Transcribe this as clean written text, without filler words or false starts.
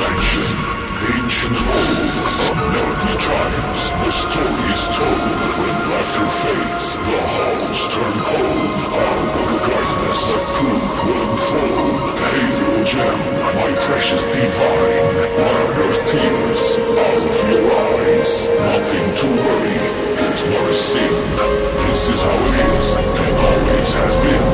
Connection. Ancient of old, of melody times, the story is told. When laughter fades, the halls turn cold. Our utter darkness, the truth will unfold. Halo gem, my precious divine. Murder's tears, out of your eyes. Nothing to worry, there's not a sin. This is how it is, and always has been.